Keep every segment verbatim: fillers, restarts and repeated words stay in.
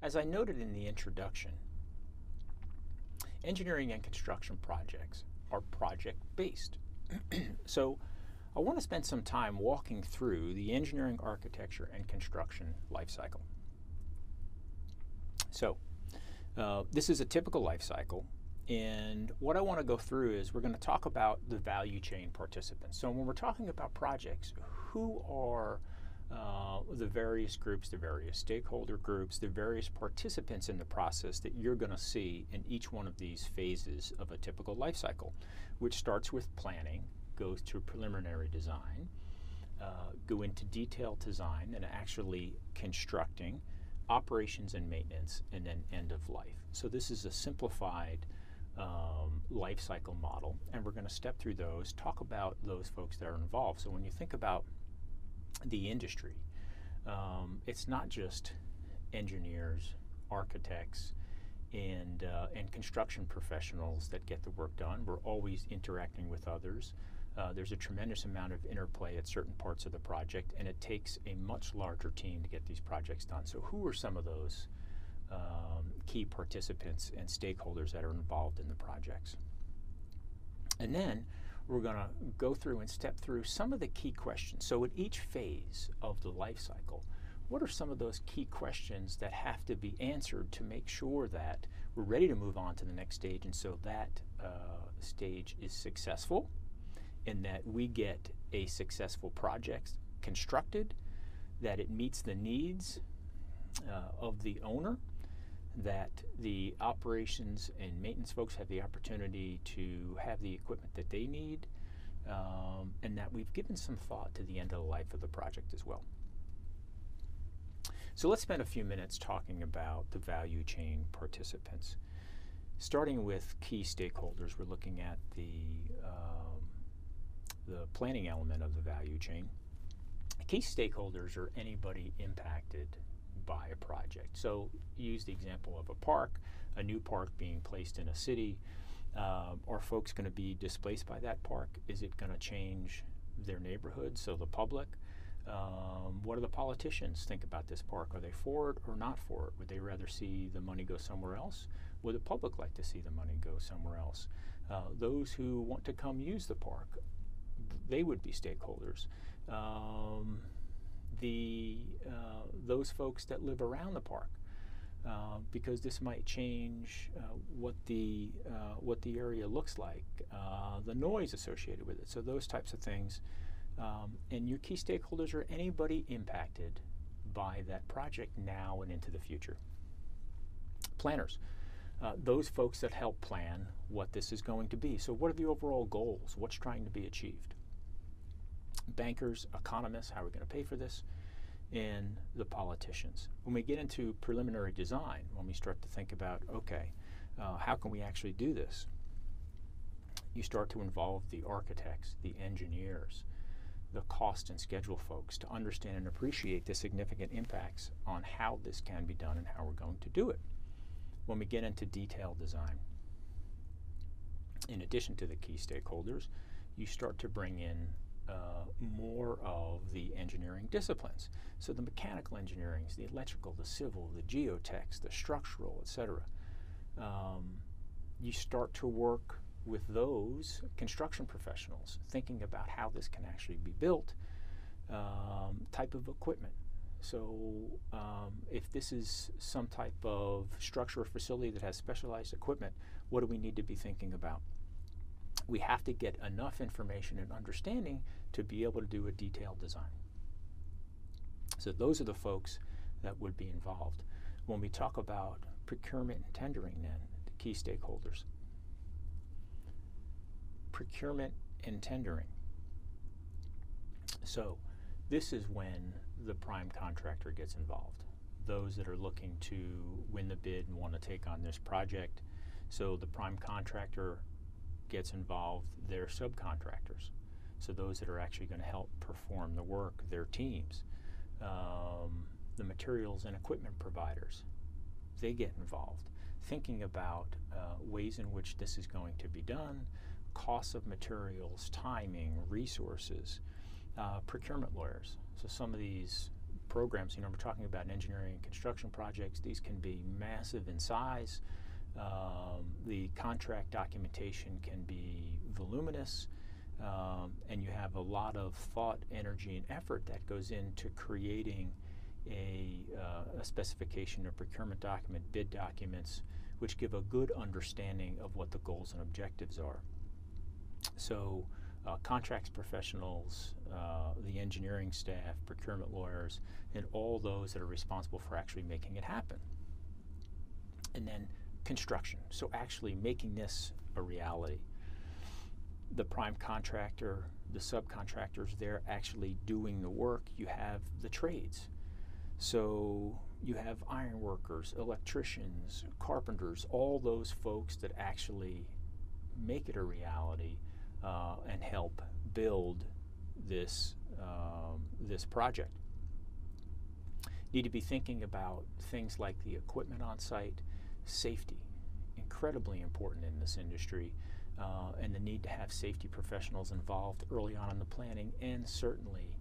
As I noted in the introduction, engineering and construction projects are project-based. So I want to spend some time walking through the engineering, architecture, and construction lifecycle. So uh, this is a typical lifecycle, and what I want to go through is we're going to talk about the value chain participants. So when we're talking about projects, who are Uh, the various groups, the various stakeholder groups, the various participants in the process that you're going to see in each one of these phases of a typical life cycle, which starts with planning, goes to preliminary design, uh, go into detailed design and actually constructing, operations and maintenance, and then end of life. So this is a simplified Um, life cycle model, and we're going to step through those, talk about those folks that are involved. So when you think about the industry, um, it's not just engineers, architects, and uh, and construction professionals that get the work done. We're always interacting with others. Uh, there's a tremendous amount of interplay at certain parts of the project, and it takes a much larger team to get these projects done. So who are some of those um, key participants and stakeholders that are involved in the projects? And then we're going to go through and step through some of the key questions. So at each phase of the life cycle, what are some of those key questions that have to be answered to make sure that we're ready to move on to the next stage, and so that uh, stage is successful and that we get a successful project constructed, that it meets the needs uh, of the owner, that the operations and maintenance folks have the opportunity to have the equipment that they need, um, and that we've given some thought to the end of the life of the project as well. So let's spend a few minutes talking about the value chain participants. Starting with key stakeholders, we're looking at the, um, the planning element of the value chain. Key stakeholders are anybody impacted by a project. So use the example of a park, a new park being placed in a city. Uh, are folks going to be displaced by that park? Is it going to change their neighborhood, so the public? Um, what do the politicians think about this park? Are they for it or not for it? Would they rather see the money go somewhere else? Would the public like to see the money go somewhere else? Uh, those who want to come use the park, they would be stakeholders. Um, the uh, those folks that live around the park, uh, because this might change uh, what the uh, what the area looks like, uh, the noise associated with it, so those types of things. Um, and your key stakeholders are anybody impacted by that project now and into the future. Planners, uh, those folks that help plan what this is going to be. So what are the overall goals? What's trying to be achieved? Bankers, economists, how are we going to pay for this, and the politicians. When we get into preliminary design, when we start to think about, okay, uh, how can we actually do this? You start to involve the architects, the engineers, the cost and schedule folks to understand and appreciate the significant impacts on how this can be done and how we're going to do it. When we get into detailed design, in addition to the key stakeholders, you start to bring in Uh, more of the engineering disciplines. So the mechanical engineering, the electrical, the civil, the geotechs, the structural, et cetera. Um, you start to work with those construction professionals, thinking about how this can actually be built, um, type of equipment. So um, if this is some type of structure or facility that has specialized equipment, what do we need to be thinking about? We have to get enough information and understanding to be able to do a detailed design. So those are the folks that would be involved. When we talk about procurement and tendering, then, the key stakeholders. Procurement and tendering. So this is when the prime contractor gets involved. Those that are looking to win the bid and want to take on this project. So the prime contractor gets involved, their subcontractors, so those that are actually going to help perform the work, their teams, um, the materials and equipment providers, they get involved, thinking about uh, ways in which this is going to be done, costs of materials, timing, resources, uh, procurement lawyers. So some of these programs. You know, we're talking about engineering and construction projects. These can be massive in size. Um, the contract documentation can be voluminous, um, and you have a lot of thought, energy, and effort that goes into creating a, uh, a specification or procurement document, bid documents, which give a good understanding of what the goals and objectives are. So uh, contracts professionals, uh, the engineering staff, procurement lawyers, and all those that are responsible for actually making it happen. And then construction, so actually making this a reality. The prime contractor, the subcontractors, they're actually doing the work. You have the trades. So you have ironworkers, electricians, carpenters, all those folks that actually make it a reality uh, and help build this, um, this project. Need to be thinking about things like the equipment on site, safety, incredibly important in this industry, uh, and the need to have safety professionals involved early on in the planning and certainly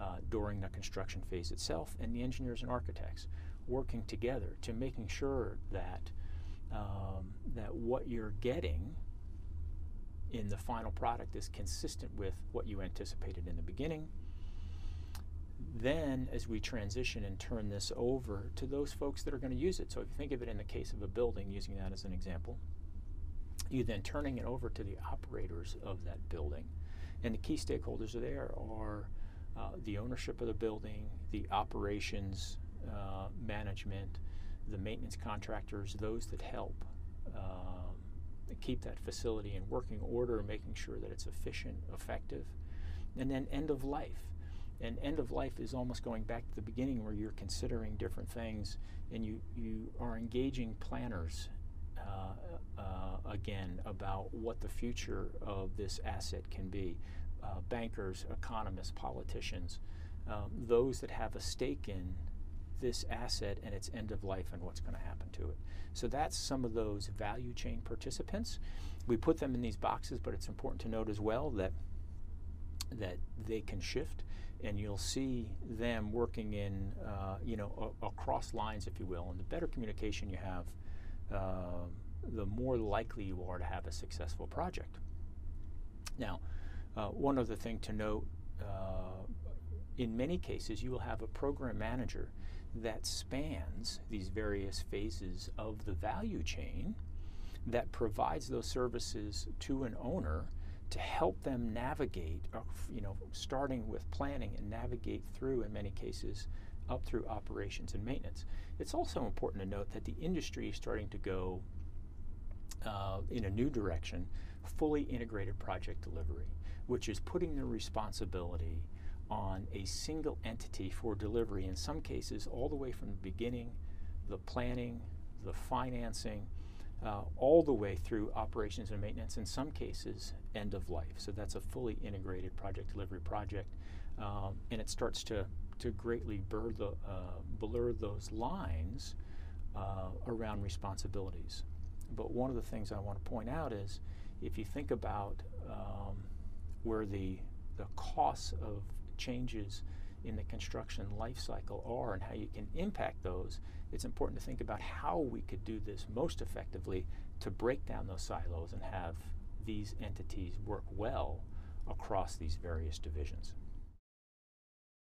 Uh, during the construction phase itself, and the engineers and architects working together to making sure that um, that what you're getting in the final product is consistent with what you anticipated in the beginning. Then as we transition and turn this over to those folks that are going to use it, so if you think of it in the case of a building, using that as an example, you then turning it over to the operators of that building, and the key stakeholders there are Uh, the ownership of the building, the operations uh, management, the maintenance contractors, those that help uh, keep that facility in working order, making sure that it's efficient, effective, and then end of life. And end of life is almost going back to the beginning where you're considering different things and you, you are engaging planners uh, uh, again about what the future of this asset can be. Uh, bankers, economists, politicians, um, those that have a stake in this asset and its end of life and what's going to happen to it. So that's some of those value chain participants. We put them in these boxes, but it's important to note as well that that they can shift, and you'll see them working in uh, you know across lines, if you will. And the better communication you have, uh, the more likely you are to have a successful project. Now. Uh, one other thing to note, uh, in many cases you will have a program manager that spans these various phases of the value chain that provides those services to an owner to help them navigate, you know, starting with planning and navigate through, in many cases, up through operations and maintenance. It's also important to note that the industry is starting to go Uh, in a new direction, fully integrated project delivery, which is putting the responsibility on a single entity for delivery, in some cases all the way from the beginning, the planning, the financing, uh, all the way through operations and maintenance, in some cases end of life. So that's a fully integrated project delivery project, um, and it starts to, to greatly blur, the, uh, blur those lines uh, around responsibilities. But one of the things I want to point out is, if you think about um, where the, the costs of changes in the construction life cycle are and how you can impact those, it's important to think about how we could do this most effectively to break down those silos and have these entities work well across these various divisions.